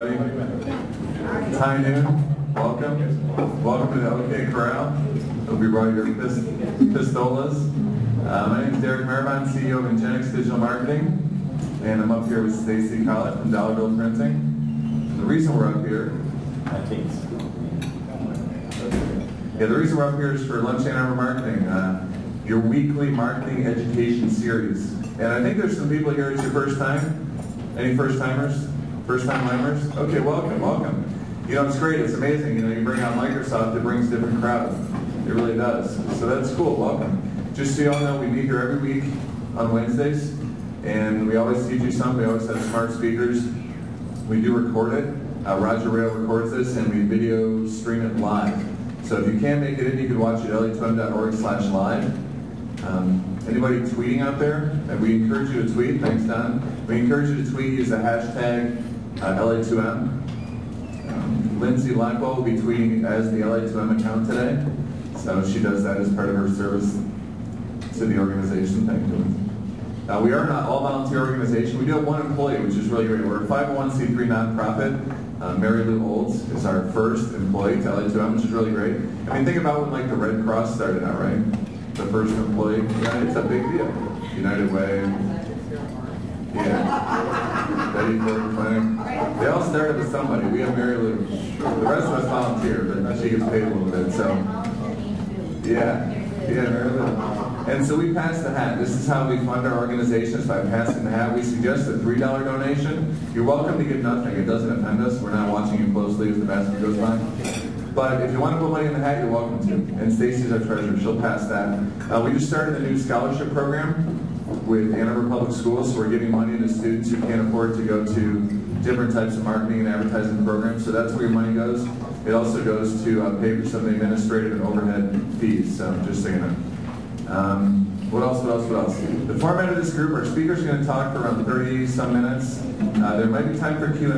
High noon, welcome to the OK Corral. Hope you brought your pistolas. My name is Derek Maravine, CEO of Ingenix Digital Marketing, and I'm up here with Stacy Collett from Dollarville Printing. And the reason we're up here, is for Lunch Ann Arbor Marketing, your weekly marketing education series. And I think there's some people here. It's your first time. Any first timers? First time members? Okay, welcome. You know, it's great, it's amazing. You know, you bring out Microsoft, it brings different crowds. It really does. So that's cool, welcome. Just so you all know, we meet here every week on Wednesdays, and we always teach you something. We always have smart speakers. We do record it. Roger Rayle records this, and we video stream it live. So if you can't make it in, you can watch it at LA2M.org/live. Anybody tweeting out there? We encourage you to tweet. Thanks, Don. We encourage you to tweet. Use the hashtag LA2M. Lindsay Lightbulb will be tweeting as the LA2M account today. So she does that as part of her service to the organization. Thank you. We are an all-volunteer organization. We do have one employee, which is really great. We're a 501c3 nonprofit. Mary Lou Olds is our first employee to LA2M, which is really great. I mean, think about when like the Red Cross started out, right? The first employee, yeah, it's a big deal. United Way, yeah, Betty Ford Clinic. They all started with somebody. We have Mary Lou. The rest of us volunteer, but she gets paid a little bit, so. Yeah, Mary Lou. And so we pass the hat. This is how we fund our organizations, by passing the hat. We suggest a $3 donation. You're welcome to give nothing. It doesn't offend us. We're not watching you closely as the basket goes by. But if you want to put money in the hat, you're welcome to. And Stacy's our treasurer. She'll pass that. We just started a new scholarship program with Ann Arbor Public Schools, so we're giving money to students who can't afford to go to different types of marketing and advertising programs. So that's where your money goes. It also goes to pay for some of the administrative and overhead fees. So just so you know. What else? The format of this group, our speakers are going to talk for around 30-some minutes. There might be time for Q&A,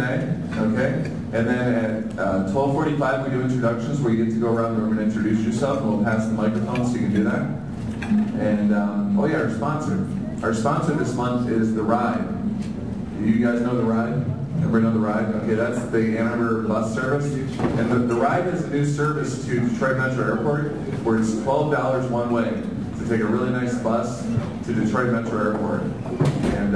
okay? And then at 12:45, we do introductions where you get to go around the room and introduce yourself, and we'll pass the microphone so you can do that. And, oh yeah, our sponsor. Our sponsor this month is The Ride. You guys know The Ride? Everybody know The Ride? Okay, that's the Ann Arbor bus service. And the Ride is a new service to Detroit Metro Airport where it's $12 one way to take a really nice bus to Detroit Metro Airport. And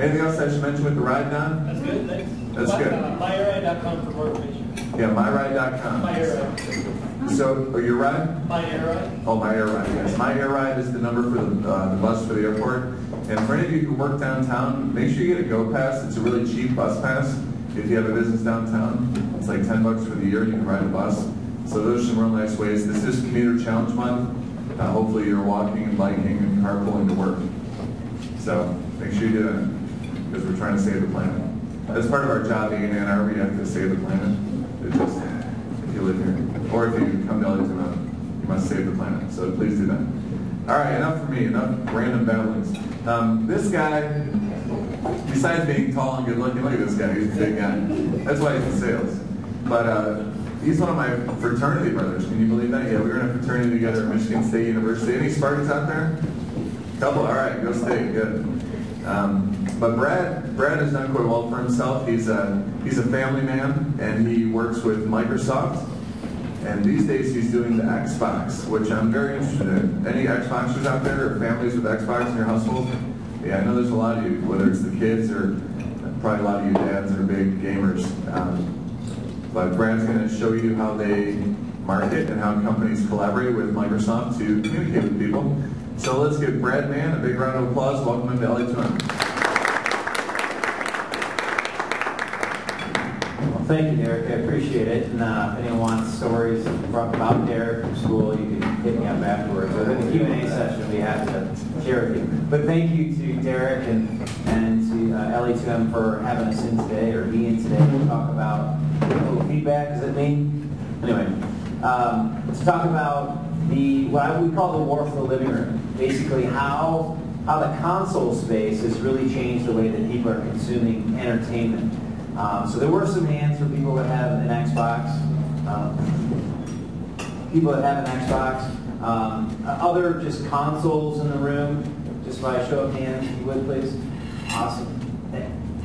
anything else I should mention with The Ride, Don? That's good, thanks. That's good. MyRide.com for more information. Yeah, MyRide.com. MyAirRide. So, oh, your ride? MyAirRide. Oh, MyAirRide, yes. MyAirRide is the number for the bus for the airport. And for any of you who work downtown, make sure you get a Go Pass. It's a really cheap bus pass. If you have a business downtown, it's like $10 for the year. You can ride a bus. So those are some real nice ways. This is Commuter Challenge Month. Hopefully you're walking and biking and carpooling to work. So make sure you do that, because we're trying to save the planet. That's part of our job being in Ann Arbor. You have to save the planet. It's just, if you live here. Or if you come to LA2M, you must save the planet. So please do that. All right, enough for me. Enough random babblings. This guy, besides being tall and good looking, look at this guy. He's a big guy. That's why he's in sales. But he's one of my fraternity brothers. Can you believe that? Yeah, we were in a fraternity together at Michigan State University. Any Spartans out there? Couple? All right, go State. Good. But Brad has done quite well for himself. He's a family man, and he works with Microsoft. And these days he's doing the Xbox, which I'm very interested in. Any Xboxers out there, or families with Xbox in your household? Yeah, I know there's a lot of you, whether it's the kids or probably a lot of you dads that are big gamers. But Brad's going to show you how they market and how companies collaborate with Microsoft to communicate with people. So let's give Brad Mann a big round of applause. Welcome him to LA2M. Well, thank you, Derek. I appreciate it. And if anyone wants stories about Derek from school, you can hit me up afterwards. But in the Q&A session, we have to share with you. But thank you to Derek and to LA2M for having us in today, or me in today, to talk about feedback, is it me? Anyway, let's talk about what we call the war for the living room. Basically how the console space has really changed the way that people are consuming entertainment. So there were some hands for people that have an Xbox. Other just consoles in the room, just by a show of hands, if you would, please. Awesome.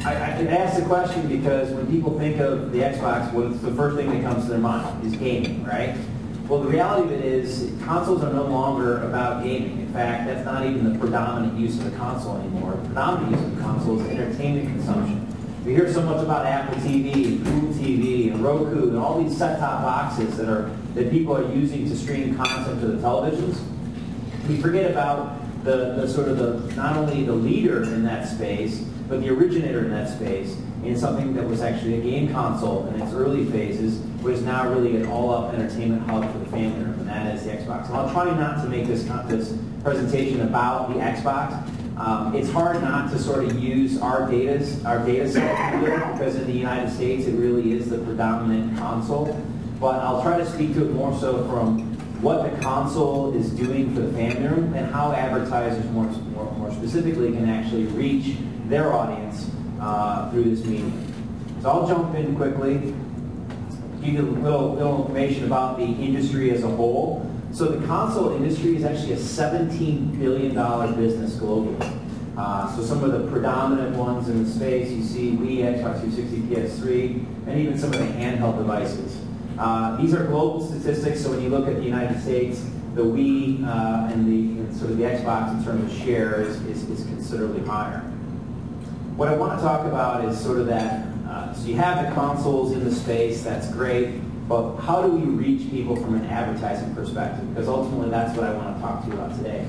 I asked the question because when people think of the Xbox, what's the first thing that comes to their mind is gaming, right? Well, the reality of it is consoles are no longer about gaming. In fact, that's not even the predominant use of the console anymore. The predominant use of the console is entertainment consumption. We hear so much about Apple TV, and Google TV, and Roku, and all these set-top boxes that people are using to stream content to the televisions. We forget about the sort of the, not only the leader in that space, but the originator in that space, in something that was actually a game console in its early phases, but is now really an all-up entertainment hub for the family room, and that is the Xbox. And I'll try not to make this presentation about the Xbox. It's hard not to sort of use our data set because in the United States it really is the predominant console. But I'll try to speak to it more so from what the console is doing for the family room and how advertisers more specifically can actually reach their audience through this medium. So I'll jump in quickly, give you a little information about the industry as a whole. So the console industry is actually a $17 billion business globally. So some of the predominant ones in the space, you see Wii, Xbox 360, PS3, and even some of the handheld devices. These are global statistics, so when you look at the United States, the Wii and sort of the Xbox in terms of share is considerably higher. What I want to talk about is sort of that, so you have the consoles in the space, that's great, but how do we reach people from an advertising perspective? Because ultimately that's what I want to talk to you about today.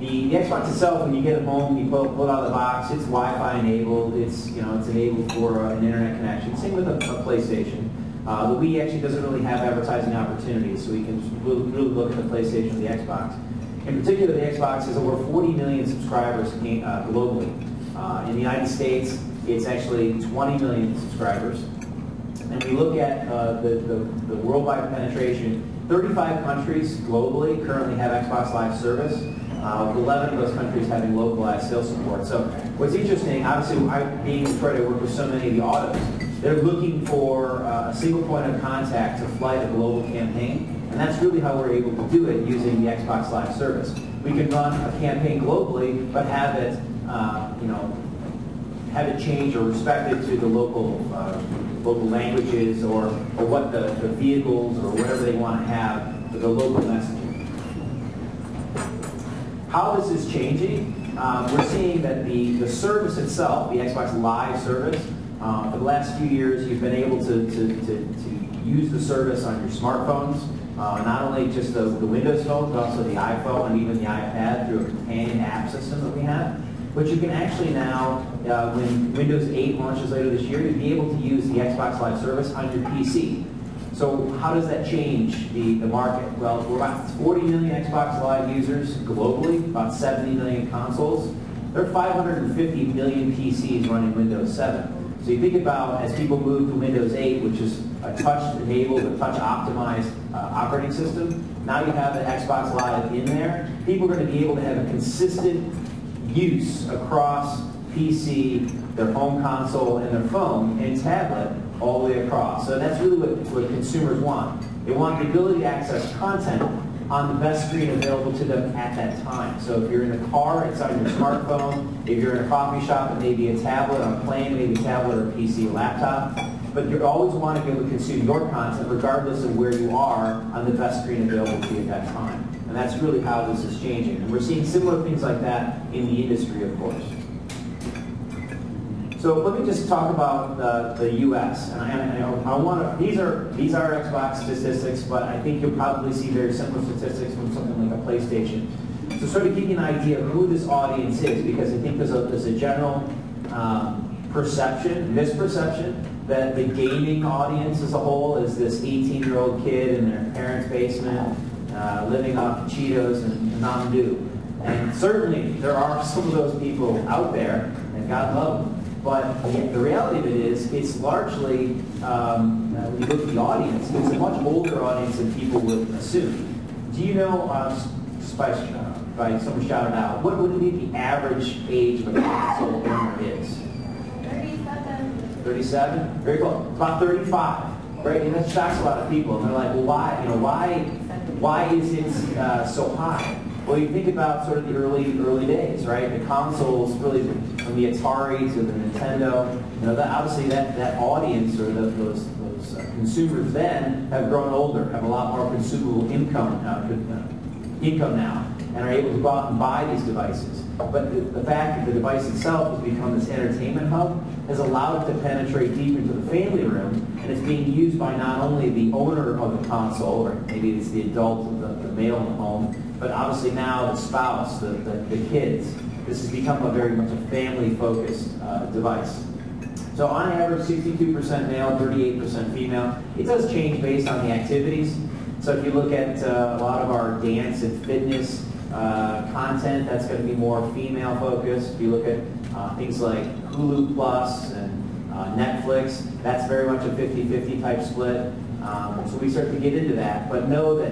The Xbox itself, when you get it home, you pull it out of the box, it's Wi-Fi enabled, it's enabled for an internet connection. Same with a PlayStation. The Wii actually doesn't really have advertising opportunities, so we can really look at the PlayStation and the Xbox. In particular, the Xbox has over 40 million subscribers globally. In the United States, it's actually 20 million subscribers. And we look at the worldwide penetration, 35 countries globally currently have Xbox Live service, 11 of those countries having localized sales support. So what's interesting, obviously, being in Detroit, I work with so many of the autos. They're looking for a single point of contact to fly the global campaign, and that's really how we're able to do it using the Xbox Live service. We can run a campaign globally, but have it, change or respected to the local languages or what the vehicles or whatever they want to have for the local messaging. How this is changing, we're seeing that the service itself, the Xbox Live service, for the last few years, you've been able to use the service on your smartphones, not only just the Windows Phone, but also the iPhone and even the iPad through a companion app system that we have, which you can actually now, when Windows 8 launches later this year, you'll be able to use the Xbox Live service on your PC. So how does that change the market? Well, we're about 40 million Xbox Live users globally, about 70 million consoles. There are 550 million PCs running Windows 7. So you think about, as people move to Windows 8, which is a touch-enabled, a touch-optimized operating system, now you have the Xbox Live in there. People are going to be able to have a consistent use across PC, their home console, and their phone, and tablet, all the way across. So that's really what consumers want. They want the ability to access content on the best screen available to them at that time. So if you're in the car, it's on your smartphone. If you're in a coffee shop, it may be a tablet. On a plane, maybe a tablet or a PC, laptop. But you always want to be able to consume your content regardless of where you are on the best screen available to you at that time. And that's really how this is changing. And we're seeing similar things like that in the industry, of course. So let me just talk about the U.S. And I want to. These are Xbox statistics, but I think you'll probably see very similar statistics from something like a PlayStation. So sort of give you an idea of who this audience is, because I think there's a general misperception that the gaming audience as a whole is this 18-year-old kid in their parents' basement, living off Cheetos and Mountain Dew. And certainly there are some of those people out there, and God love them. But again, the reality of it is, it's largely, when you look at the audience, it's a much older audience than people would assume. Do you know, by someone shouted out, what would be the average age of a console owner is? 37. 37? Very cool. About 35, right? And that shocks a lot of people. And they're like, well, why? You know, why is it so high? Well, you think about sort of the early days, right? The consoles really from the Atari to the Nintendo. You know, that, obviously that audience or those consumers then have grown older, have a lot more consumable income now, and are able to go out and buy these devices. But the fact that the device itself has become this entertainment hub has allowed it to penetrate deep into the family room, and it's being used by not only the owner of the console, or maybe it's the adult, the male in the home, but obviously now the spouse, the kids. This has become a very much a family-focused device. So on average, 62% male, 38% female. It does change based on the activities. So if you look at a lot of our dance and fitness content, that's going to be more female-focused. If you look at things like Hulu Plus and Netflix, that's very much a 50-50 type split. So we start to get into that, but know that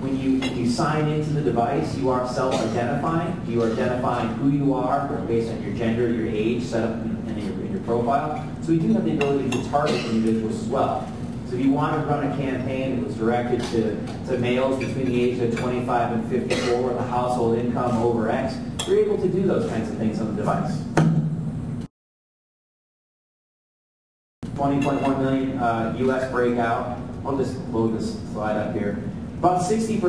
when you sign into the device, you are self-identifying. You are identifying who you are based on your gender, your age, setup, and your profile. So we do have the ability to target individuals as well. So if you want to run a campaign that was directed to males between the age of 25 and 54 with a household income over X, you're able to do those kinds of things on the device. 20.1 million US breakout. I'll just load this slide up here. About 60%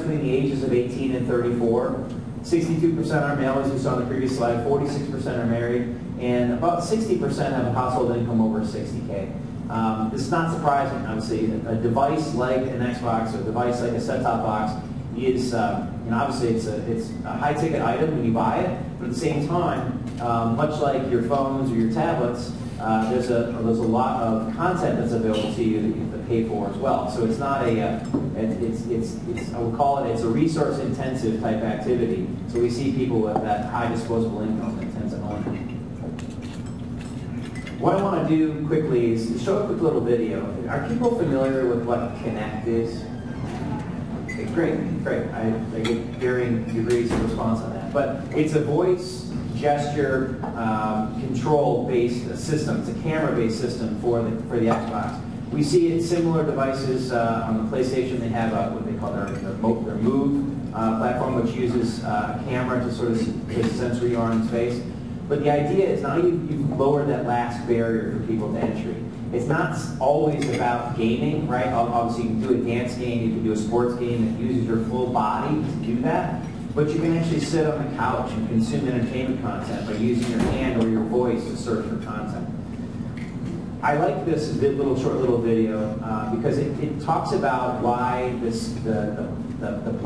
between the ages of 18 and 34, 62% are male, as you saw on the previous slide, 46% are married, and about 60% have a household income over 60K. This is not surprising, obviously. A device like an Xbox or a device like a set-top box is, you know, obviously it's a high-ticket item when you buy it, but at the same time, much like your phones or your tablets, there's a lot of content that's available to you that you have to pay for as well. So it's not a, I would call it, it's a resource-intensive type activity. So we see people with that high disposable income that tends to own it. What I want to do quickly is show a quick little video. Are people familiar with what Kinect is? Okay, great. I get varying degrees of response on that. But it's a voice, gesture, control-based system. It's a camera-based system for the Xbox. We see it in similar devices on the PlayStation. They have what they call their Move platform, which uses a camera to sort of sensor you are in space. But the idea is now you've lowered that last barrier for people to entry. It's not always about gaming, right? Obviously, you can do a dance game, you can do a sports game that uses your full body to do that. But you can actually sit on the couch and consume entertainment content by using your hand or your voice to search for content. I like this little short little video because it talks about why this the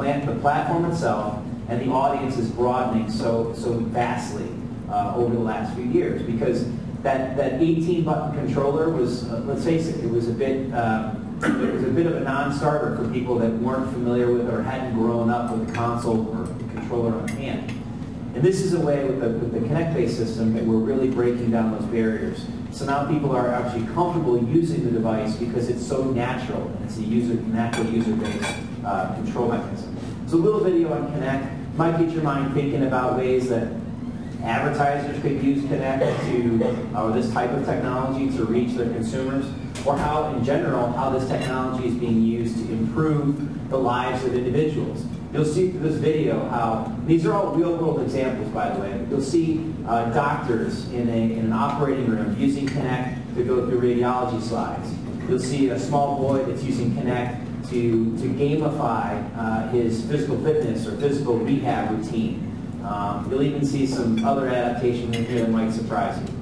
platform itself and the audience is broadening so vastly over the last few years. Because that 18-button controller was, let's face it, it was a bit of a non-starter for people that weren't familiar with or hadn't grown up with a console or a controller on hand. And this is a way with the Kinect-based system that we're really breaking down those barriers. So now people are actually comfortable using the device because it's so natural and it's a natural user-based control mechanism. So a little video on Kinect might get your mind thinking about ways that advertisers could use Kinect to, or this type of technology to reach their consumers, or how, in general, how this technology is being used to improve the lives of individuals. You'll see through this video how, these are all real-world examples, by the way. You'll see doctors in an operating room using Kinect to go through radiology slides. You'll see a small boy that's using Kinect to gamify his physical fitness or physical rehab routine. You'll even see some other adaptation in here that might surprise you.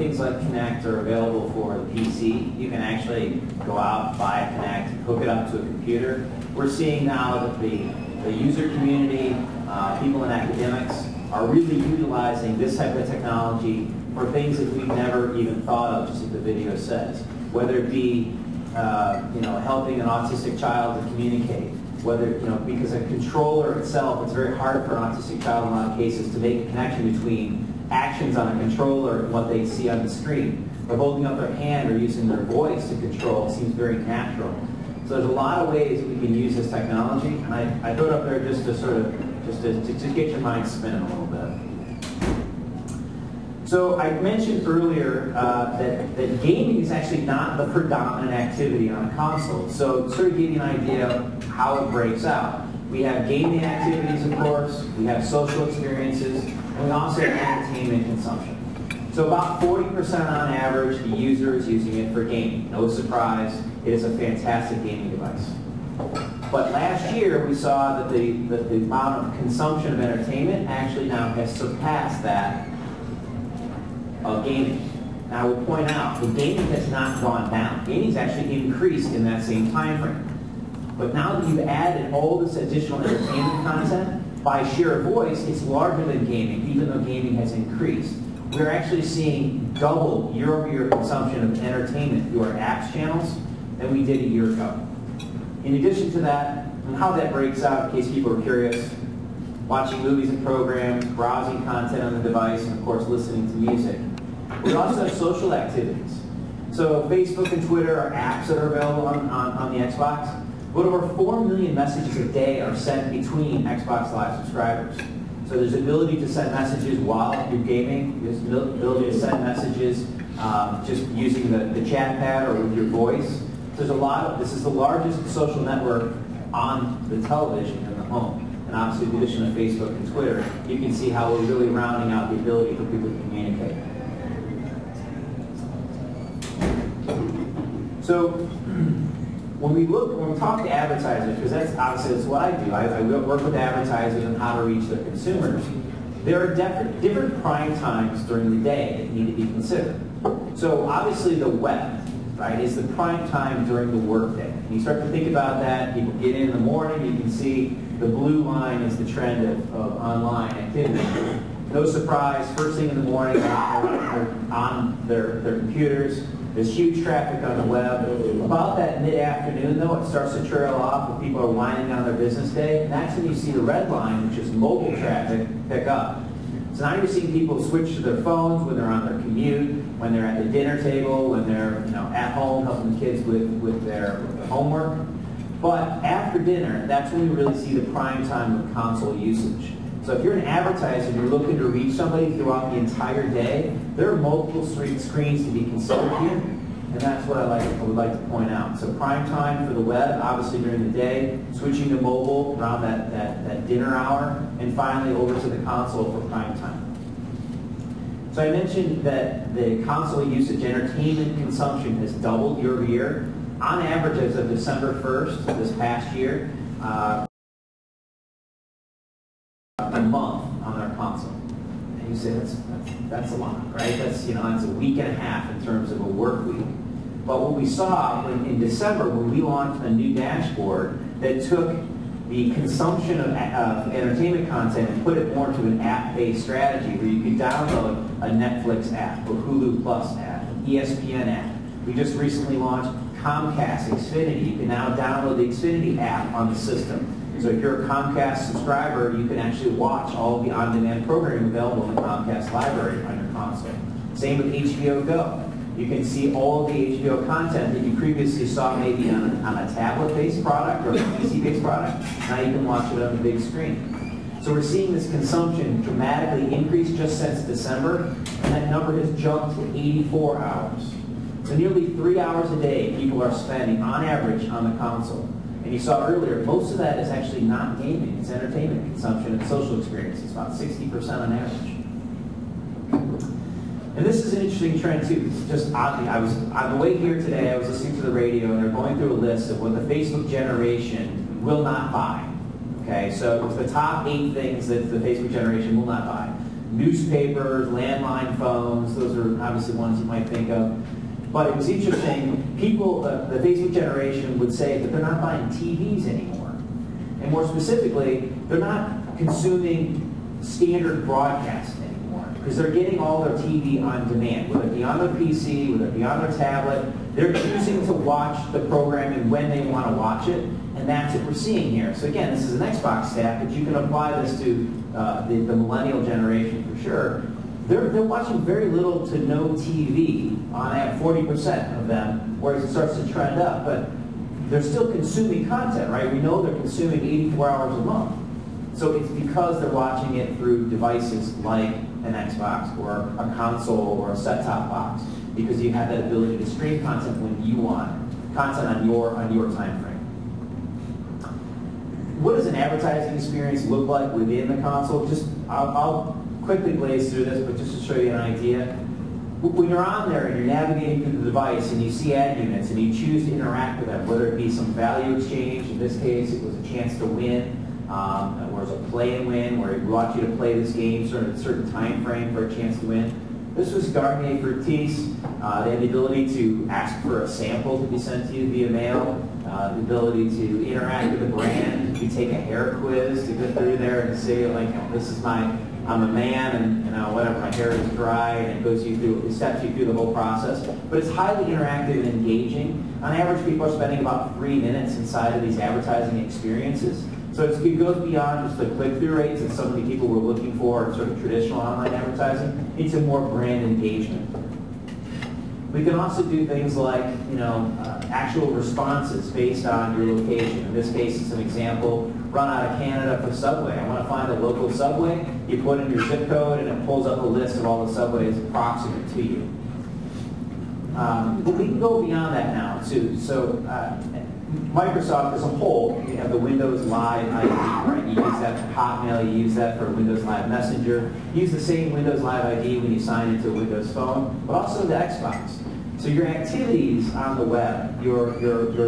things like Kinect are available for the PC. You can actually go out, buy a Kinect, hook it up to a computer. We're seeing now that the user community, people in academics, are really utilizing this type of technology for things that we've never even thought of, just as the video says. Whether it be helping an autistic child to communicate, whether, because a controller itself, it's very hard for an autistic child in a lot of cases to make a connection between actions on a controller and what they see on the screen. But holding up their hand or using their voice to control seems very natural. So there's a lot of ways we can use this technology, and I throw it up there just to sort of, just to get your mind spinning a little bit. So I mentioned earlier that gaming is actually not the predominant activity on a console. So to sort of give you an idea of how it breaks out. We have gaming activities, of course, we have social experiences, and we also have entertainment consumption. So about 40% on average, the user is using it for gaming. No surprise, it is a fantastic gaming device. But last year, we saw that the amount of consumption of entertainment actually now has surpassed that of gaming. Now, I will point out, the gaming has not gone down. Gaming's actually increased in that same time frame. But now that you've added all this additional entertainment content, by sheer voice, it's larger than gaming, even though gaming has increased. We're actually seeing double year-over-year consumption of entertainment through our apps channels than we did a year ago. In addition to that, and how that breaks out, in case people are curious, watching movies and programs, browsing content on the device, and of course listening to music. We also have social activities. So Facebook and Twitter are apps that are available on the Xbox. But over 4 million messages a day are sent between Xbox Live subscribers. So there's ability to send messages while you're gaming. There's ability to send messages just using the chat pad or with your voice. There's a lot of, this is the largest social network on the television in the home. And obviously the addition of Facebook and Twitter, you can see how we're really rounding out the ability for people to communicate. So when we talk to advertisers, because that's obviously that's what I do, I work with advertisers on how to reach their consumers, there are different prime times during the day that need to be considered. So obviously the web, right, is the prime time during the workday. You start to think about that, people get in the morning, you can see the blue line is the trend of online activity. No surprise, first thing in the morning, they're on their computers. There's huge traffic on the web. About that mid-afternoon, though, it starts to trail off when people are winding down their business day. And that's when you see the red line, which is mobile traffic, pick up. So now you're seeing people switch to their phones when they're on their commute, when they're at the dinner table, when they're at home helping the kids with their homework. But after dinner, that's when we really see the prime time of console usage. So if you're an advertiser and you're looking to reach somebody throughout the entire day, there are multiple screens to be considered here, and that's what I would like to point out. So prime time for the web, obviously during the day, switching to mobile around that dinner hour, and finally over to the console for prime time. So I mentioned that the console usage, entertainment consumption has doubled year over year. On average, as of December 1st of this past year, a month on their console. And you say that's a lot, right? That's that's a week and a half in terms of a work week. But what we saw in December when we launched a new dashboard that took the consumption of entertainment content and put it more to an app-based strategy where you could download a Netflix app, a Hulu Plus app, an ESPN app. We just recently launched Comcast, Xfinity. You can now download the Xfinity app on the system. So if you're a Comcast subscriber, you can actually watch all of the on-demand programming available in the Comcast library on your console. Same with HBO Go. You can see all of the HBO content that you previously saw maybe on a tablet-based product or a PC-based product. Now you can watch it on the big screen. So we're seeing this consumption dramatically increase just since December, and that number has jumped to 84 hours. So nearly 3 hours a day people are spending, on average, on the console. And you saw earlier, most of that is actually not gaming. It's entertainment consumption and social experience. It's about 60% on average. And this is an interesting trend, too. It's just oddly, on the way here today, I was listening to the radio, and they're going through a list of what the Facebook generation will not buy. Okay, so it's the top 8 things that the Facebook generation will not buy. newspapers, landline phones. Those are obviously ones you might think of. But it was interesting, people, the Facebook generation would say that they're not buying TVs anymore. And more specifically, they're not consuming standard broadcast anymore, because they're getting all their TV on demand, whether it be on their PC, whether it be on their tablet. They're choosing to watch the programming when they want to watch it, and that's what we're seeing here. So again, this is an Xbox stat, but you can apply this to the millennial generation for sure. They're watching very little to no TV on that 40% of them, whereas it starts to trend up, but they're still consuming content, right? We know they're consuming 84 hours a month. So it's because they're watching it through devices like an Xbox or a console or a set-top box, because you have that ability to stream content when you want, content on your time frame. What does an advertising experience look like within the console? Just I'll quickly blaze through this, but just to show you an idea. When you're on there and you're navigating through the device and you see ad units and you choose to interact with them, whether it be some value exchange, in this case it was a chance to win, or it was a play and win where it brought you to play this game sort of a certain time frame for a chance to win. This was Garnier Fructis. They had the ability to ask for a sample to be sent to you via mail, the ability to interact with the brand, to take a hair quiz, to go through there and say, like, oh, this is my, I'm a man, and you know, whatever, my hair is dry, and it goes you through, it steps you through the whole process. But it's highly interactive and engaging. On average, people are spending about 3 minutes inside of these advertising experiences. So it goes beyond just the click-through rates that so many people were looking for in sort of traditional online advertising into more brand engagement. We can also do things like, you know, actual responses based on your location. In this case, it's an example, run out of Canada for Subway. I want to find a local Subway. You put in your zip code, and it pulls up a list of all the Subways proximate to you. But we can go beyond that now, too. So Microsoft as a whole, you have the Windows Live ID, right? You use that for Hotmail, you use that for Windows Live Messenger. You use the same Windows Live ID when you sign into Windows Phone, but also the Xbox. So your activities on the web, your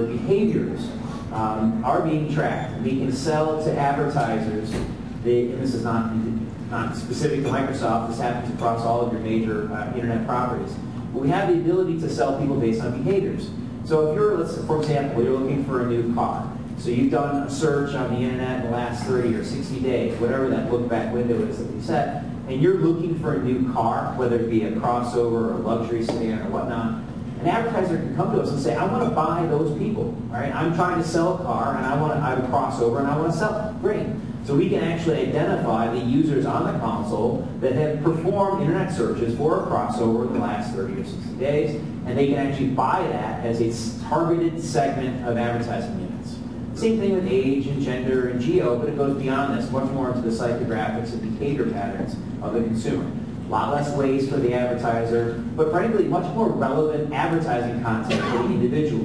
behaviors are being tracked. We can sell to advertisers, and this is not specific to Microsoft, this happens across all of your major internet properties. But we have the ability to sell people based on behaviors. So if you're, let's say, for example, you're looking for a new car. So you've done a search on the internet in the last 30 or 60 days, whatever that look-back window is that we set, and you're looking for a new car, whether it be a crossover or a luxury sedan or whatnot, an advertiser can come to us and say, I want to buy those people, right? I'm trying to sell a car, and I have a crossover, and I want to sell it. Great. So we can actually identify the users on the console that have performed internet searches for a crossover in the last 30 or 60 days, and they can actually buy that as a targeted segment of advertising units. Same thing with age and gender and geo, but it goes beyond this, much more into the psychographics and behavior patterns of the consumer. A lot less waste for the advertiser, but frankly, much more relevant advertising content for the individual.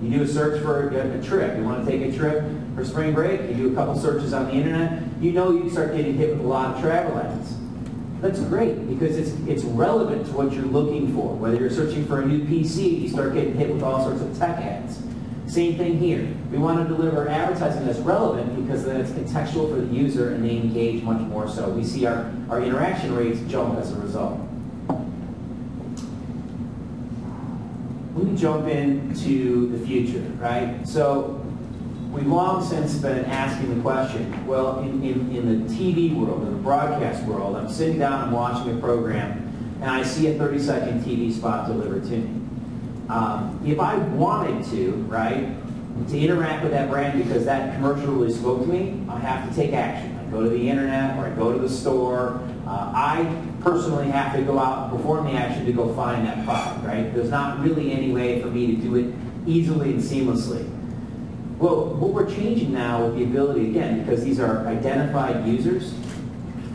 You do a search for a trip. You want to take a trip for spring break. You do a couple searches on the internet. You know you start getting hit with a lot of travel ads. That's great because it's relevant to what you're looking for. Whether you're searching for a new PC, you start getting hit with all sorts of tech ads. Same thing here. We want to deliver advertising that's relevant because then it's contextual for the user and they engage much more so. We see our interaction rates jump as a result. Let me jump into the future, right? So we've long since been asking the question, well, in the TV world, in the broadcast world, I'm sitting down and watching a program, and I see a 30-second TV spot delivered to me. If I wanted to, right, to interact with that brand because that commercial really spoke to me, I have to take action. I go to the internet or I go to the store. I personally have to go out and perform the action to go find that product, right? There's not really any way for me to do it easily and seamlessly. Well, what we're changing now with the ability, again, because these are identified users,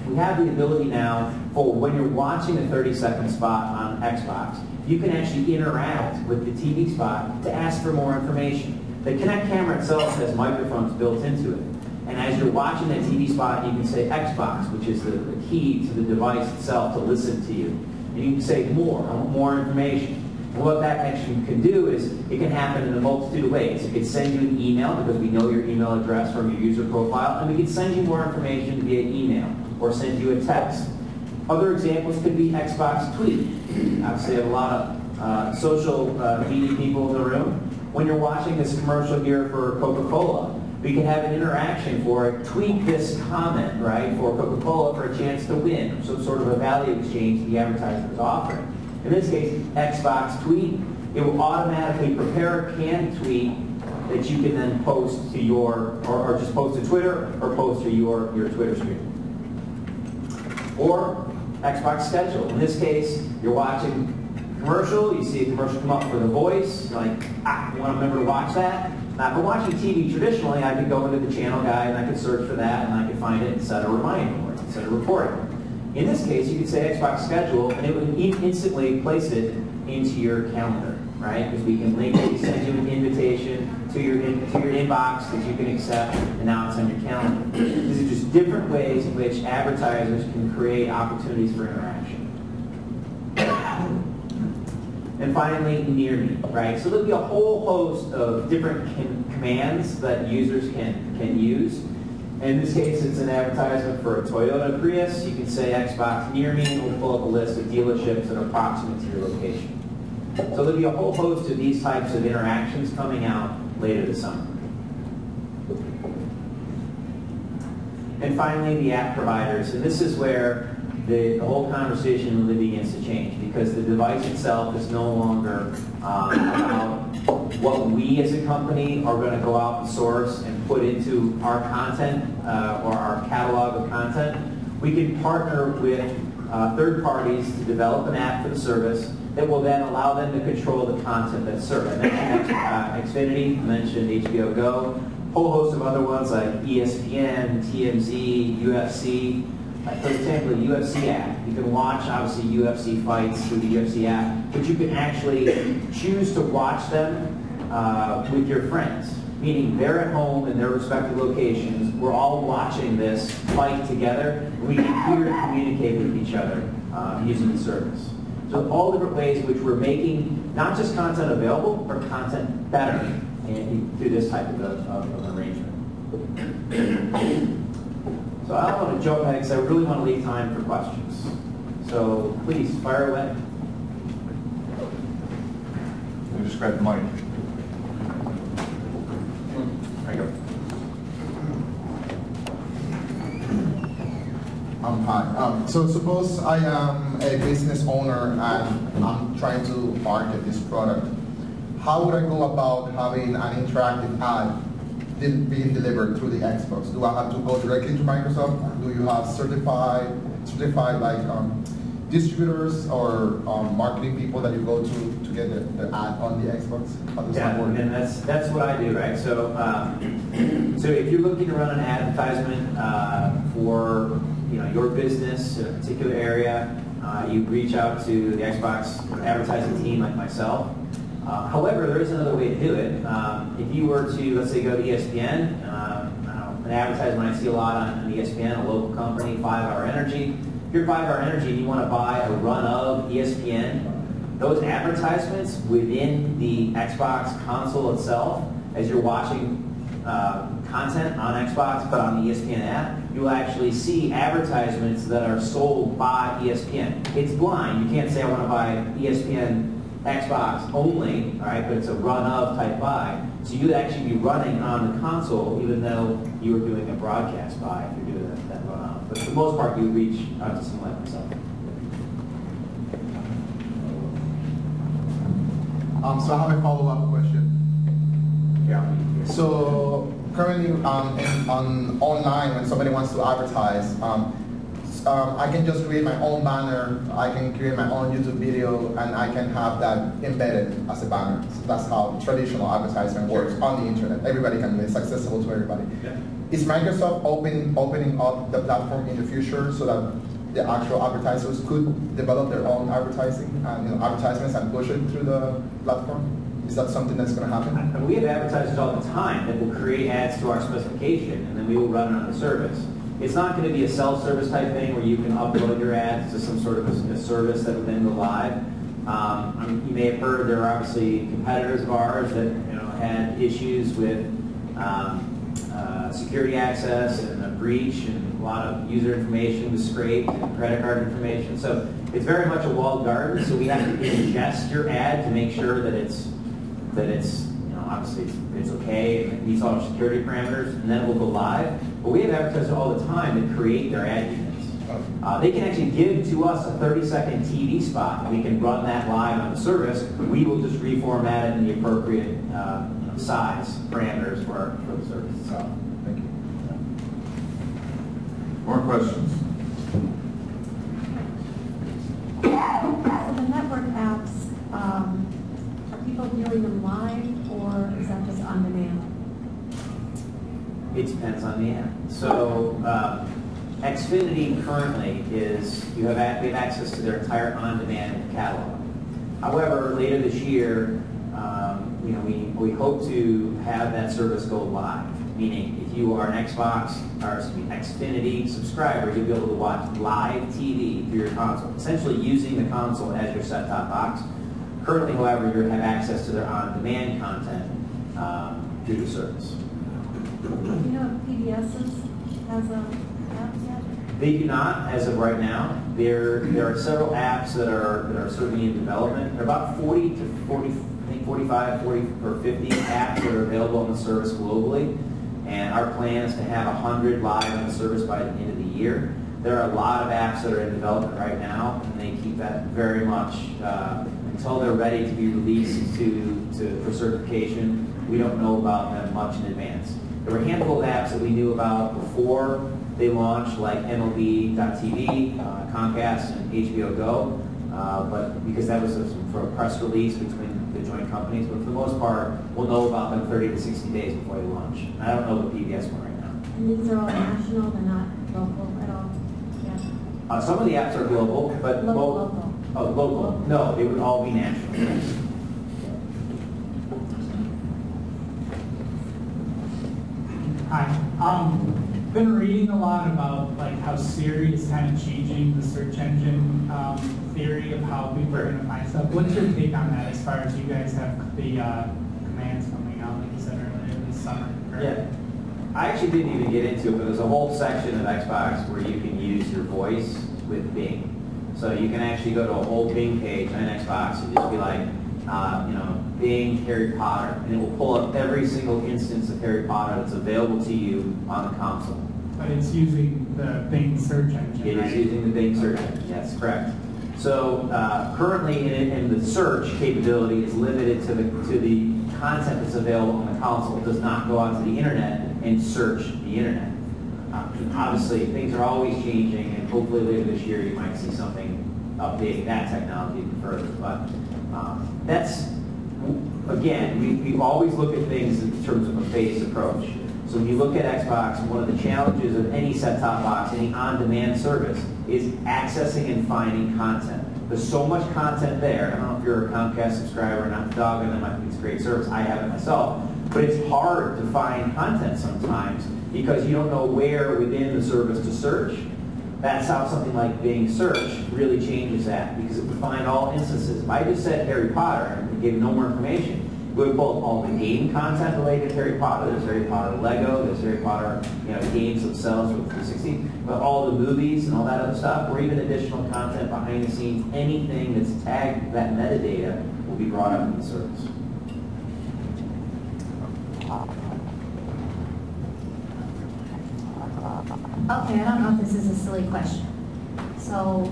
we have the ability now for when you're watching a 30-second spot on Xbox, you can actually interact with the TV spot to ask for more information. The Kinect camera itself has microphones built into it. And as you're watching that TV spot, you can say Xbox, which is the key to the device itself to listen to you. And you can say more, I want more information. And what that action can do is it can happen in a multitude of ways. It can send you an email, because we know your email address from your user profile, and we can send you more information via email, or send you a text, Other examples could be Xbox Tweet. Obviously, I have a lot of social media people in the room. When you're watching this commercial here for Coca-Cola, we can have an interaction for it. Tweet this comment, right, for Coca-Cola for a chance to win, some sort of a value exchange the advertiser is offering. In this case, Xbox Tweet, it will automatically prepare a canned tweet that you can then post to your, or just post to Twitter, or post to your Twitter stream. Or Xbox Schedule. In this case, you're watching commercial, you see a commercial come up for The Voice, you're like, ah, you want a member to watch that? Now, if I'm watching TV traditionally, I could go into the channel guide and I could search for that and I could find it and set a reminder or set a report. In this case, you could say Xbox Schedule and it would instantly place it into your calendar, right? Because we can link it, we send you an invitation to your inbox that you can accept and now it's on your calendar. These are just different ways in which advertisers can create opportunities for interaction. And finally, near me, right? So there'll be a whole host of different commands that users can use. In this case, it's an advertisement for a Toyota Prius. You can say Xbox near me, and we'll pull up a list of dealerships that are proximate to your location. So there'll be a whole host of these types of interactions coming out later this summer. And finally, the app providers. And this is where the whole conversation really begins to change because the device itself is no longer about what we as a company are going to go out and source and put into our content or our catalog of content. We can partner with third parties to develop an app for the service that will then allow them to control the content that's served. I mentioned Xfinity, I mentioned HBO Go, a whole host of other ones like ESPN, TMZ, UFC. For example, the UFC app. You can watch, obviously, UFC fights through the UFC app, but you can actually choose to watch them with your friends, meaning they're at home in their respective locations. We're all watching this fight together. We can hear and communicate with each other using the service. So all different ways in which we're making not just content available, but content better through this type of arrangement. So I don't want to jump ahead because I really want to leave time for questions. So please, fire away. Let me just grab the mic. There you go. Hi. So suppose I am a business owner and I'm trying to market this product. How would I go about having an interactive ad being delivered through the Xbox? Do I have to go directly to Microsoft? Do you have certified like distributors or marketing people that you go to get the ad on the Xbox? Yeah, and that's what I do, right? So, so if you're looking to run an advertisement for your business in a particular area, you reach out to the Xbox advertising team, like myself. However, there is another way to do it. If you were to, let's say, go to ESPN, an advertisement I see a lot on ESPN, a local company, 5-Hour Energy. If you're 5-Hour Energy and you want to buy a run of ESPN, those advertisements within the Xbox console itself, as you're watching content on Xbox but on the ESPN app, you'll actually see advertisements that are sold by ESPN. It's blind. You can't say, I want to buy ESPN Xbox only, all right, but it's a run-of type buy. So you'd actually be running on the console even though you were doing a broadcast buy if you're doing that run-of. But for the most part, you reach out to someone like myself. So I have a follow-up question. Yeah. So currently on online, when somebody wants to advertise, I can just create my own banner, I can create my own YouTube video, and I can have that embedded as a banner. So that's how traditional advertisement works on the internet. Everybody can, it's accessible to everybody. Yeah. Is Microsoft opening up the platform in the future so that the actual advertisers could develop their own advertising and advertisements and push it through the platform? Is that something that's going to happen? We have advertisers all the time that will create ads to our specification and then we will run it on the service. It's not going to be a self-service type thing where you can upload your ads to some sort of a service that would then go live. You may have heard there are obviously competitors of ours that had issues with security access and a breach, and a lot of user information was scraped and credit card information. So it's very much a walled garden. So we have to ingest your ad to make sure that it's obviously it's okay and it meets all our security parameters, and then it will go live. But we have advertisers all the time that create their ad units. They can actually give to us a 30-second TV spot, and we can run that live on the service. We will just reformat it in the appropriate size parameters for the service itself. Thank you. More questions? So the network apps, are people viewing them live, or is that just on demand? It depends on the app. So Xfinity currently is, we have access to their entire on-demand catalog. However, later this year, we hope to have that service go live. Meaning, if you are an Xfinity subscriber, you'll be able to watch live TV through your console, essentially using the console as your set-top box. Currently, however, you have access to their on-demand content through the service. Do you know if PBS has a... They do not, as of right now. There are several apps that are certainly in development. There are about 40 to 45, 40 or 50 apps that are available on the service globally, and our plan is to have 100 live on the service by the end of the year. There are a lot of apps that are in development right now, and they keep that very much until they're ready to be released for certification. We don't know about them much in advance. There were a handful of apps that we knew about before they launched, like MLB.TV, Comcast, and HBO Go, but because that was for a press release between the joint companies, but for the most part, we'll know about them 30 to 60 days before they launch. I don't know the PBS one right now. And these are all national, they're not local at all? Yeah. Some of the apps are global, but... Local. Oh, local. No, they would all be national. Hi. Been reading a lot about how Siri is kind of changing the search engine theory of how people are going to find stuff. What's your take on that as far as you guys have the commands coming out, like you said earlier this summer? Yeah. I actually didn't even get into it, but there's a whole section of Xbox where you can use your voice with Bing. So you can actually go to a whole Bing page on Xbox and just be like, Bing Harry Potter, and it will pull up every single instance of Harry Potter that's available to you on the console. But it's using the Bing search engine, It is using the Bing search engine, yes, correct. So currently in the search capability is limited to the content that's available on the console. It does not go onto the internet and search the internet. Obviously, things are always changing, and hopefully later this year you might see something updating that technology even further. But that's... Again, we always look at things in terms of a phased approach. So when you look at Xbox, one of the challenges of any set-top box, any on-demand service, is accessing and finding content. There's so much content there. I don't know if you're a Comcast subscriber or not, dogging them. I think it's a great service. I have it myself. But it's hard to find content sometimes because you don't know where within the service to search. That's how something like Bing search really changes that, because it would find all instances. If I just said Harry Potter and gave no more information, it would pull up all the game content related to Harry Potter. There's Harry Potter Lego, there's Harry Potter games themselves with 360, but all the movies and all that other stuff, or even additional content behind the scenes, anything that's tagged that metadata will be brought up in the service. Okay, I don't know if this is a silly question. So,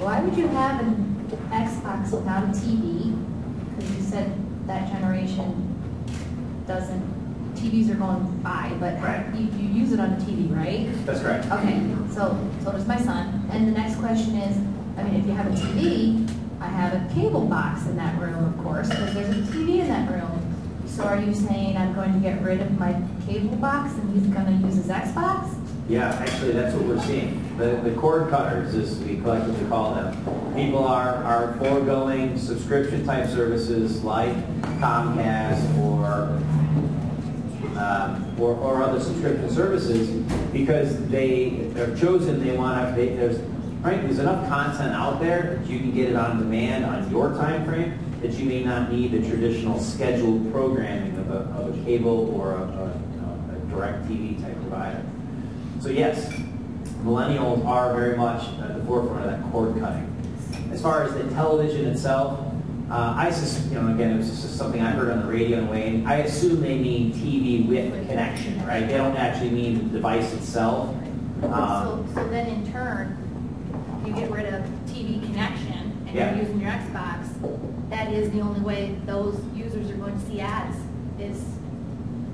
why would you have an Xbox without a TV? Because you said that generation doesn't, TVs are going by, but right. You use it on a TV, right? That's correct. Okay, so does my son. And the next question is, if you have a TV, I have a cable box in that room, of course, because there's a TV in that room. So are you saying I'm going to get rid of my cable box and he's going to use his Xbox? Yeah, actually that's what we're seeing. The cord cutters, as we collectively call them. People are foregoing subscription type services like Comcast or other subscription services because there's enough content out there that you can get it on demand on your time frame that you may not need the traditional scheduled programming of a cable or a direct TV type provider. So yes, millennials are very much at the forefront of that cord cutting. As far as the television itself, again, it was just something I heard on the radio and Wayne. I assume they mean TV with a connection, right? They don't actually mean the device itself. So then in turn, you get rid of TV connection and you're using your Xbox. That is the only way those users are going to see ads, is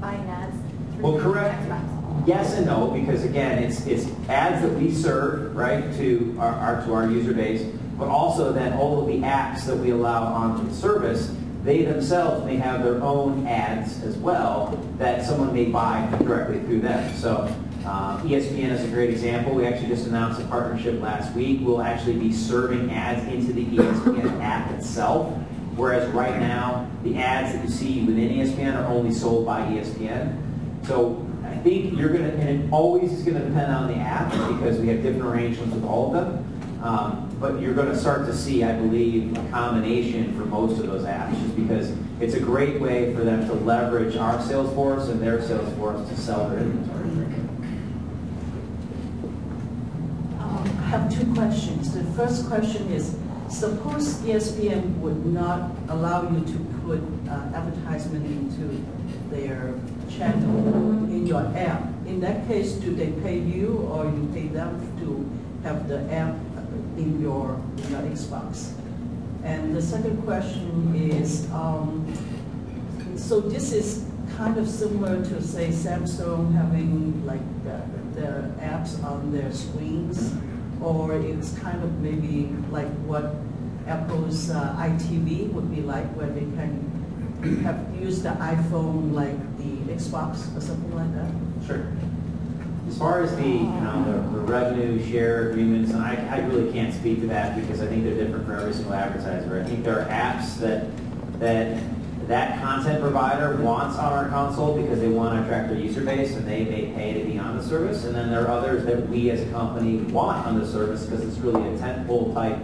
buying ads through Xbox. Yes and no, because again, it's ads that we serve, right, to our user base, but also then all of the apps that we allow onto the service, they themselves may have their own ads as well that someone may buy directly through them. So ESPN is a great example. We actually just announced a partnership last week. We'll actually be serving ads into the ESPN app itself, whereas right now, the ads that you see within ESPN are only sold by ESPN. So I think you're going to, and it always is going to depend on the app because we have different arrangements with all of them, but you're going to start to see, I believe, a combination for most of those apps just because it's a great way for them to leverage our sales force and their sales force to sell their inventory. I have two questions. The first question is, suppose ESPN would not allow you to put advertisement into their channel in your app. In that case, do they pay you or you pay them to have the app in your Xbox? And the second question is, so this is kind of similar to, say, Samsung having like their apps on their screens, or it's kind of maybe like what Apple's iTV would be like, where they can have used the iPhone like the Xbox or something like that? Sure. As far as the revenue share agreements, and I really can't speak to that because I think they're different for every single advertiser. I think there are apps that content provider wants on our console because they want to attract their user base and they may pay to be on the service. And then there are others that we as a company want on the service because it's really a tentpole type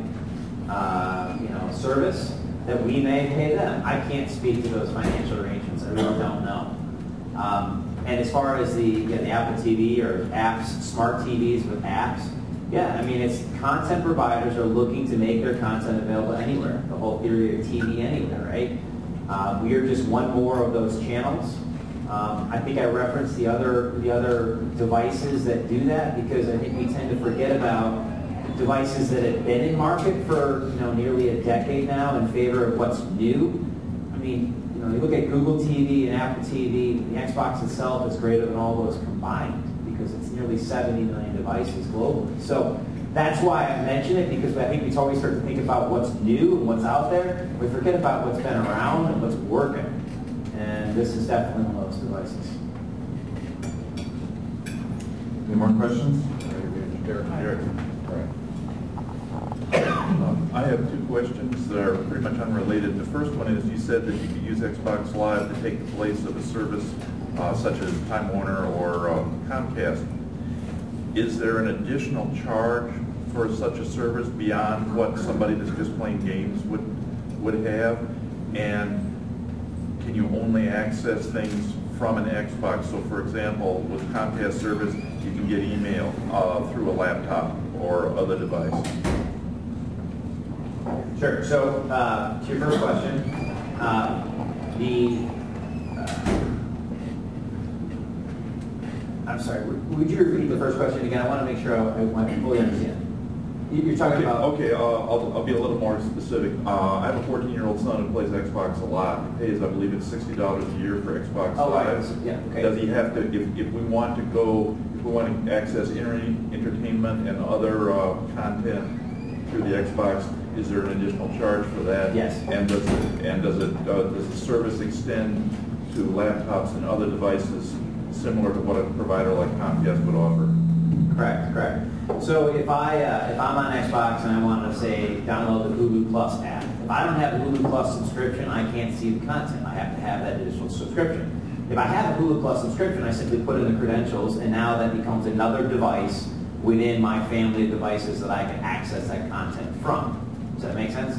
service that we may pay them. I can't speak to those financial arrangements. I really don't know. And as far as the Apple TV or apps, smart TVs with apps, yeah, I mean, it's content providers are looking to make their content available anywhere. The whole theory of TV anywhere, right? We are just one more of those channels. I think I referenced the other devices that do that because I think we tend to forget about devices that have been in market for nearly a decade now in favor of what's new. I mean, you look at Google TV and Apple TV, the Xbox itself is greater than all those combined because it's nearly 70 million devices globally. So that's why I mention it, because I think we always start to think about what's new and what's out there. We forget about what's been around and what's working. And this is definitely one of those devices. Any more questions? Derek. All right. I have two questions that are pretty much unrelated. The first one is, you said that you could use Xbox Live to take the place of a service such as Time Warner or Comcast. Is there an additional charge for such a service beyond what somebody that's just playing games would have? And can you only access things from an Xbox? So for example, with Comcast service, you can get email through a laptop or other device. Sure, so to your first question, I'm sorry, would you repeat the first question again? I want to make sure I fully understand. You're talking about... Okay, I'll be a little more specific. I have a 14-year-old son who plays Xbox a lot. He pays, I believe, it's $60 a year for Xbox Live. Right. Yeah, okay. Does he have to, if we want to go, if we want to access entertainment and other content through the Xbox, is there an additional charge for that? Yes. And does the service extend to laptops and other devices similar to what a provider like Comcast would offer? Correct. So if I'm on Xbox and I want to, say, download the Hulu Plus app, if I don't have a Hulu Plus subscription, I can't see the content. I have to have that additional subscription. If I have a Hulu Plus subscription, I simply put in the credentials, and now that becomes another device within my family of devices that I can access that content from. Does that make sense?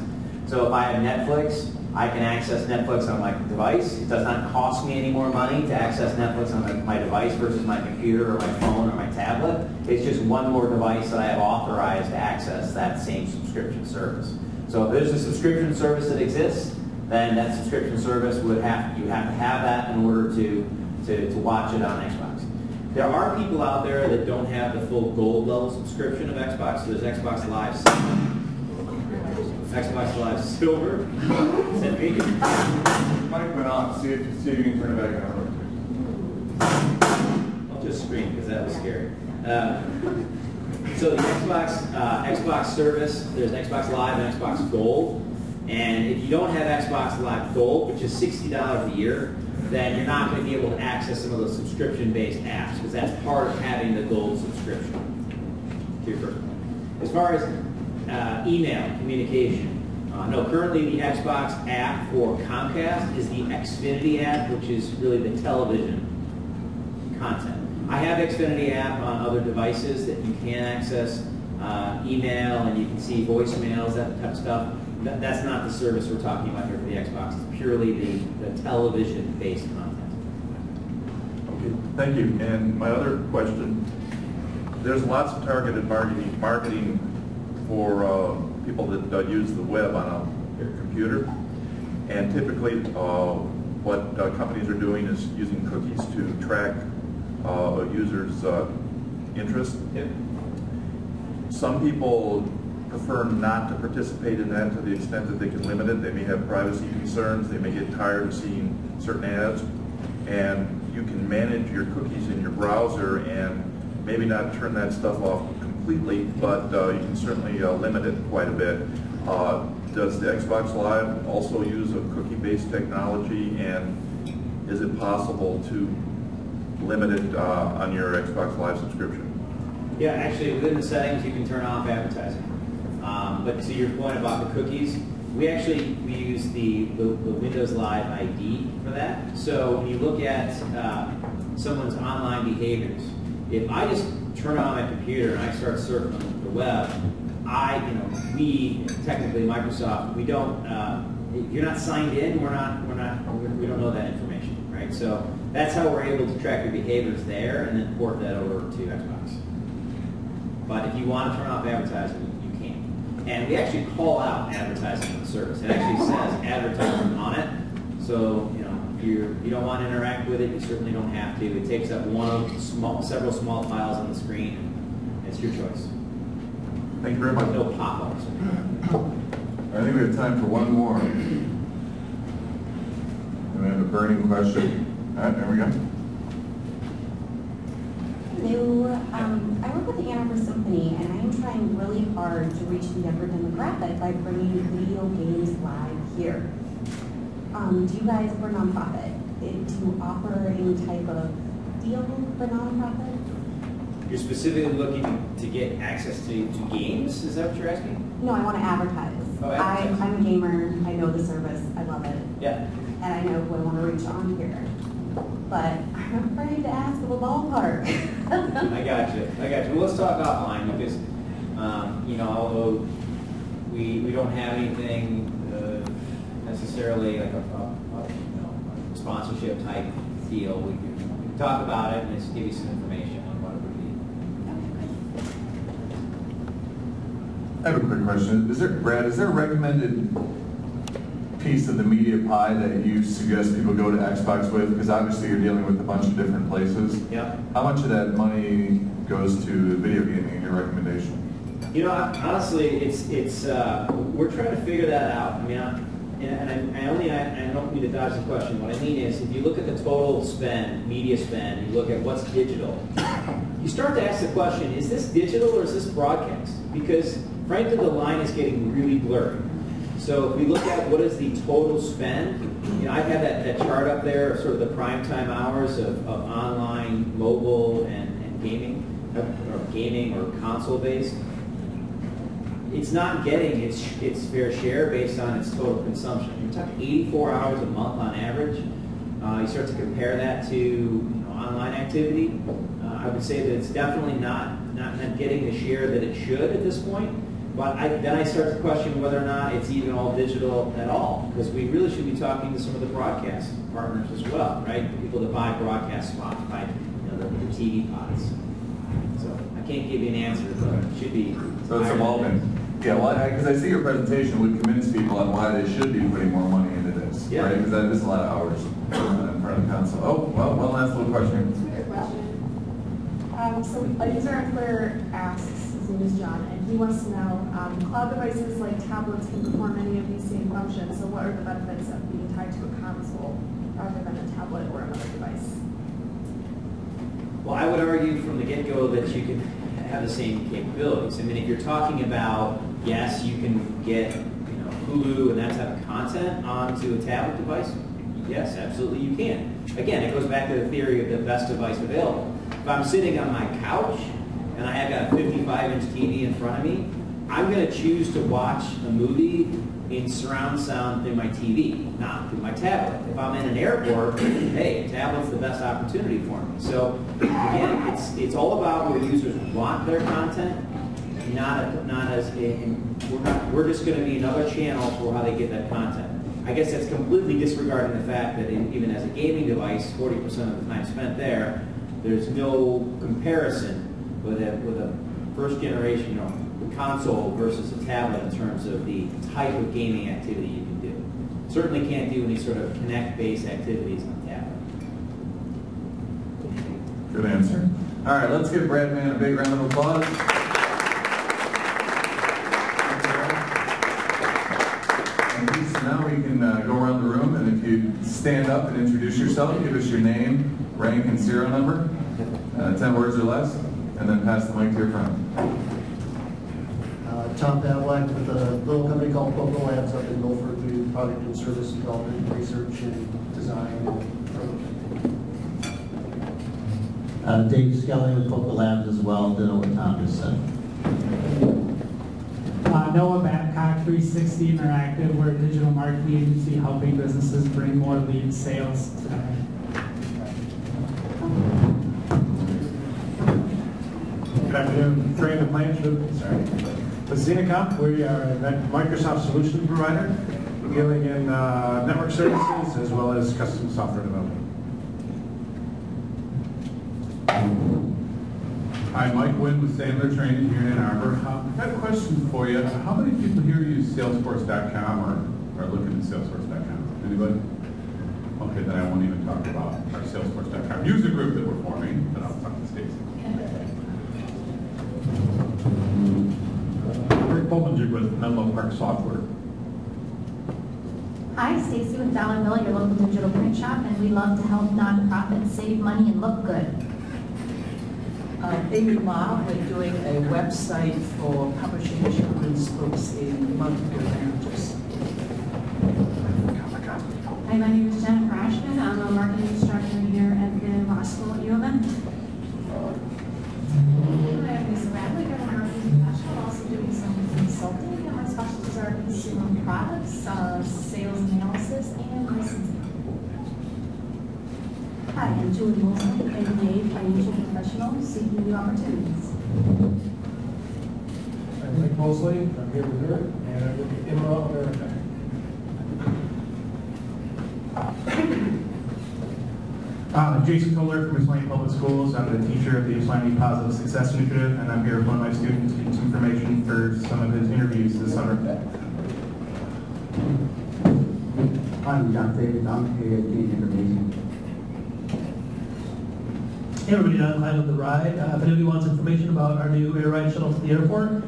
So if I have Netflix, I can access Netflix on my device. It does not cost me any more money to access Netflix on my device versus my computer or my phone or my tablet. It's just one more device that I have authorized to access that same subscription service. So if there's a subscription service that exists, then that subscription service would have, you have to have that in order to watch it on Xbox. There are people out there that don't have the full gold level subscription of Xbox, so there's Xbox Live Silver. Xbox Live Silver. Send me. Mic went off. See if you can turn it back on. I'll just scream because that was scary. So the Xbox service, there's Xbox Live and Xbox Gold. And if you don't have Xbox Live Gold, which is $60 a year, then you're not going to be able to access some of those subscription-based apps because that's part of having the Gold subscription. To your first point. As far as email communication. No, currently the Xbox app for Comcast is the Xfinity app, which is really the television content. I have Xfinity app on other devices that you can access email and you can see voicemails, that type of stuff. That's not the service we're talking about here for the Xbox. It's purely the television-based content. Okay, thank you. And my other question, there's lots of targeted marketing for people that use the web on a computer. And typically what companies are doing is using cookies to track a user's interest. Yeah. Some people prefer not to participate in that to the extent that they can limit it. They may have privacy concerns. They may get tired of seeing certain ads. And you can manage your cookies in your browser and maybe not turn that stuff off completely, but you can certainly limit it quite a bit. Does the Xbox Live also use a cookie-based technology, and is it possible to limit it on your Xbox Live subscription? Yeah, actually within the settings you can turn off advertising. But to your point about the cookies, we use the Windows Live ID for that. So when you look at someone's online behaviors, if I just turn on my computer and I start surfing the web, we technically Microsoft, we don't. You're not signed in. We don't know that information, right? So that's how we're able to track your behaviors there, and then port that over to Xbox. But if you want to turn off advertising, you can. And we actually call out advertising on the service. It actually says advertising on it. So you don't want to interact with it. You certainly don't have to. It takes up one of several small files on the screen. It's your choice. Thank you very much. No pop-ups. I think we have time for one more. And I have a burning question. All right, there we go. Hello. I work with the Ann Arbor Symphony, and I am trying really hard to reach the younger demographic by bringing video games live here. Do you guys, we're nonprofit, do you offer any type of deal for nonprofit? You're specifically looking to get access to games? Is that what you're asking? No, I want to advertise. Oh, advertise. I'm a gamer. I know the service. I love it. Yeah. And I know who I want to reach on here. But I'm afraid to ask of a ballpark. I got you. I got you. Well, let's talk offline because, although we don't have anything necessarily like a sponsorship type deal. We can talk about it and just give you some information on what it would be. I have a quick question. Brad, is there a recommended piece of the media pie that you suggest people go to Xbox with? Because obviously you're dealing with a bunch of different places. Yeah. How much of that money goes to video gaming in your recommendation? Honestly, it's we're trying to figure that out. I don't mean to dodge the question. What I mean is, if you look at the total spend, media spend, you look at what's digital, you start to ask the question, is this digital or is this broadcast? Because, frankly, the line is getting really blurry. So if we look at what is the total spend, I have that chart up there of sort of the prime time hours of online, mobile, and gaming or console-based. It's not getting its fair share based on its total consumption. You're talking 84 hours a month on average. You start to compare that to online activity. I would say that it's definitely not getting the share that it should at this point. But then I start to question whether or not it's even all digital at all, because we really should be talking to some of the broadcast partners as well, right? The people that buy broadcast spots, buy the TV pods. So I can't give you an answer, but it should be. So it's evolving. Yeah, well, because I see your presentation would convince people on why they should be putting more money into this, yeah, right? Because that is a lot of hours in front of the console. Oh, well, one last little question. Good question. So a user on Twitter asks, his name is John, and he wants to know, cloud devices like tablets can perform any of these same functions, so what are the benefits of being tied to a console rather than a tablet or another device? Well, I would argue from the get-go that you can have the same capabilities. I mean, if you're talking about, yes, you can get Hulu and that type of content onto a tablet device, yes, absolutely you can. Again, it goes back to the theory of the best device available. If I'm sitting on my couch and I have got a 55-inch TV in front of me, I'm going to choose to watch a movie in surround sound through my TV, not through my tablet. If I'm in an airport, hey, a tablet's the best opportunity for me. So again, it's all about where users want their content, we're just going to be another channel for how they get that content. I guess that's completely disregarding the fact that even as a gaming device, 40% of the time spent there, there's no comparison with a first generation console versus a tablet in terms of the type of gaming activity you can do. Certainly can't do any sort of Kinect-based activities on a tablet. Good answer. All right, let's give Brad Mann a big round of applause. And so now we can go around the room, and if you stand up and introduce yourself, give us your name, rank, and serial number, 10 words or less, and then pass the mic to your friend. Tom Pavlak with a little company called Poco Labs up in Milford. We do product and service development, research and design, and prototyping. Dave Skelly with Poco Labs as well, did what Tom just said. Noah Babcock, 360 Interactive. We're a digital marketing agency helping businesses bring more lead sales to them. Good afternoon. Trey and the Plants. Sorry. With Xenocop, we are a Microsoft solution provider dealing in network services as well as custom software development. Hi, Mike Wynn with Sandler Training here in Ann Arbor. I've got a question for you. How many people here use Salesforce.com or are looking at Salesforce.com? Anybody? Okay, then I won't even talk about our Salesforce.com user group that we're forming, but I'll talk to Stacy. Bollinger with Menlo Park Software. Hi, Stacy with Dollarville, your local digital print shop, and we love to help nonprofits save money and look good. Amy Ma, we're doing a website for publishing children's books in multiple languages. Hi, my name is Jennifer Ashman. I'm a marketing instructor here at the law school at U of M. I'm Lisa Radley. I'm a marketing professional, also doing some consulting, and my specialties are consumer products, sales analysis, and licensing. Hi, I'm Julie Wilson, MBA financial professional, seeking new opportunities. I'm Mike Mosley, I'm here with her, and I'm with IMRA America. Jason Kohler from Islamic Public Schools. I'm the teacher of the Islamic Positive Success Initiative, and I'm here with one of my students to get some information for some of his interviews this summer. Hi, I'm John David. I'm here doing information. Hey everybody, I'm Clyde with The Ride. If anybody wants information about our new AirRide shuttle to the airport,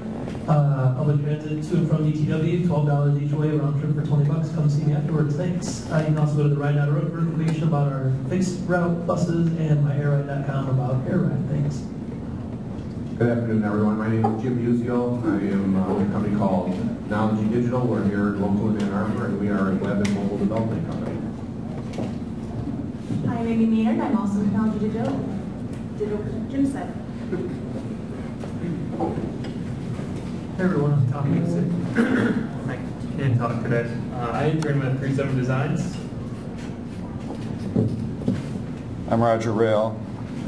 public transit to and from DTW, $12 each way, round trip for $20. Come see me afterwards. Thanks. You can also go to theride.org for information about our fixed route buses and myAirRide.com about AirRide. Thanks. Good afternoon, everyone. My name is Jim Uzio. I am with a company called Gnology Digital. We're here local in Ann Arbor, and we are a web and mobile development company. Hi, I'm Amy Maynard. I'm also with Gnology Digital. Jim said. Hey everyone, I'm Tom Nixon. I can't talk today. I interned with 37 Designs. I'm Roger Rayle.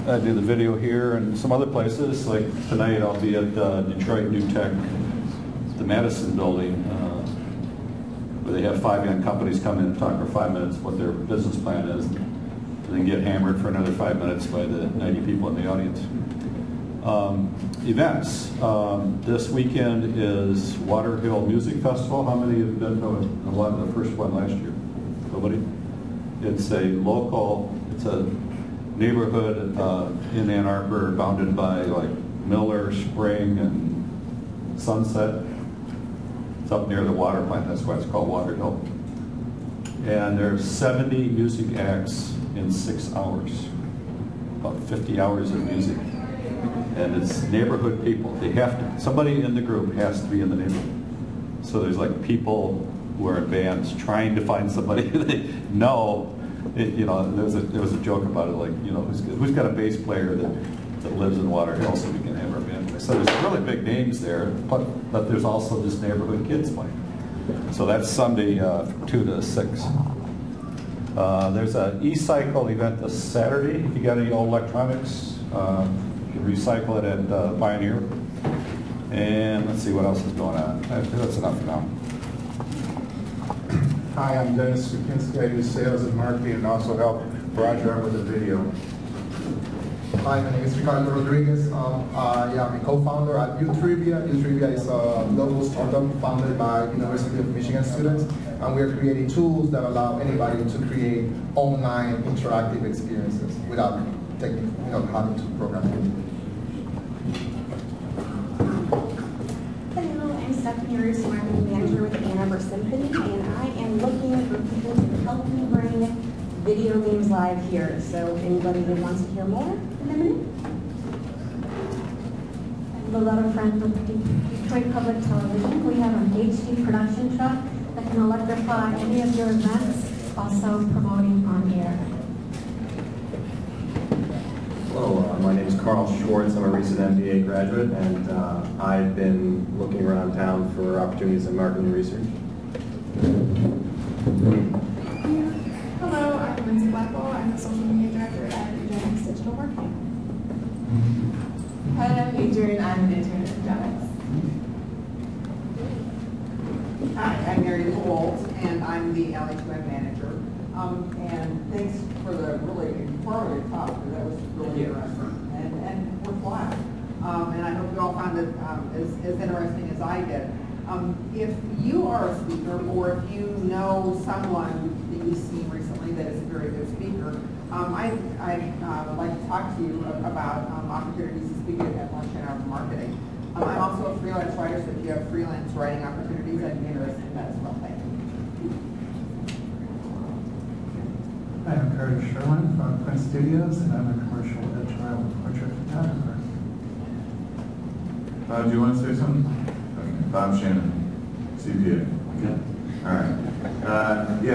I do the video here and some other places. Like tonight I'll be at Detroit New Tech Madison building, where they have 5 young companies come in and talk for 5 minutes what their business plan is, and then get hammered for another 5 minutes by the 90 people in the audience. Events. This weekend is Water Hill Music Festival. How many have been to a lot of the first one last year? Nobody? It's a local, it's a neighborhood in Ann Arbor bounded by like Miller, Spring, and Sunset. It's up near the water plant, that's why it's called Water Hill. And there's 70 music acts in 6 hours, about 50 hours of music. And it's neighborhood people. They have to, somebody in the group has to be in the neighborhood. So there's like people who are in bands trying to find somebody they know. You know, there was a joke about it, like, you know, who's got a bass player that lives in Water Hill so we can have our band. So there's really big names there, but there's also just neighborhood kids playing. So that's Sunday, 2 to 6. There's an e-cycle event this Saturday. If you got any old electronics, you can recycle it at Pioneer. And let's see what else is going on. I think that's enough for now. Hi, I'm Dennis Kukinski. I do sales and marketing and also help Roger out with the video. Hi, my name is Ricardo Rodriguez. I am a co-founder at Utrivia. Utrivia is a local startup founded by University of Michigan students, and we are creating tools that allow anybody to create online interactive experiences without having to program it. Hello, I'm Stephanie Roos, and I'm the manager with Ann Arbor Symphony, and I am looking for people to help me bring video games live here. So if anybody who wants to hear more in a minute. I have a lot of friends with Detroit Public Television. We have an HD production truck that can electrify any of your events, also promoting on air. Hello, my name is Carl Schwartz. I'm a recent MBA graduate, and I've been looking around town for opportunities in marketing research. I'm the social media director at Agenix Digital Marketing. Hi, I'm Adrian. I'm an intern at Agenix. Hi, I'm Mary Lou Olds, and I'm the LA2M manager. And thanks for the really informative talk. That was really interesting and worthwhile. And I hope you all found it as interesting as I did. If you are a speaker, or if you know someone that you've seen recently that is a very good speaker, I would like to talk to you about opportunities to speak at Lunch and Hour Marketing. I'm also a freelance writer, so if you have freelance writing opportunities, I'd be interested in that as well. Thank you. Hi, I'm Curtis Sherwin from Quint Studios, and I'm a commercial editorial and portrait photographer. Bob, do you want to say something? Bob Shannon, CPA. Okay. All right.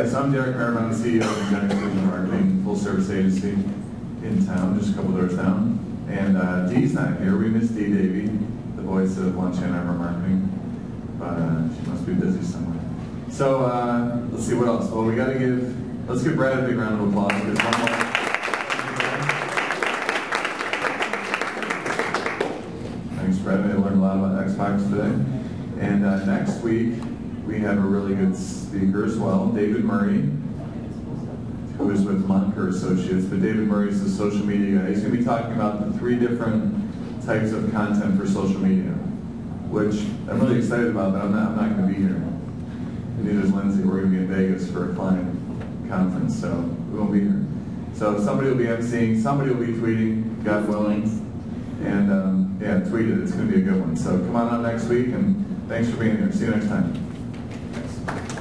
So I'm Derek Maravine, CEO of Executive Digital Marketing, full-service agency in town, just a couple doors down. And Dee's not here. We miss Dee Davey, the voice of Lunch and Hour Marketing, but she must be busy somewhere. So let's see what else. Well, let's give Brad a big round of applause. Thanks, Brad. I learned a lot about Xbox today. And next week, we have a really good speaker as well, David Murray, who is with Monker Associates. But David Murray is the social media guy. He's going to be talking about the 3 different types of content for social media, which I'm really excited about, but I'm not going to be here. And neither is Lindsay. We're going to be in Vegas for a client conference, so we won't be here. So somebody will be emceeing, somebody will be tweeting, God willing. And tweet it. It's going to be a good one. So come on out next week. And thanks for being here. See you next time. Thanks.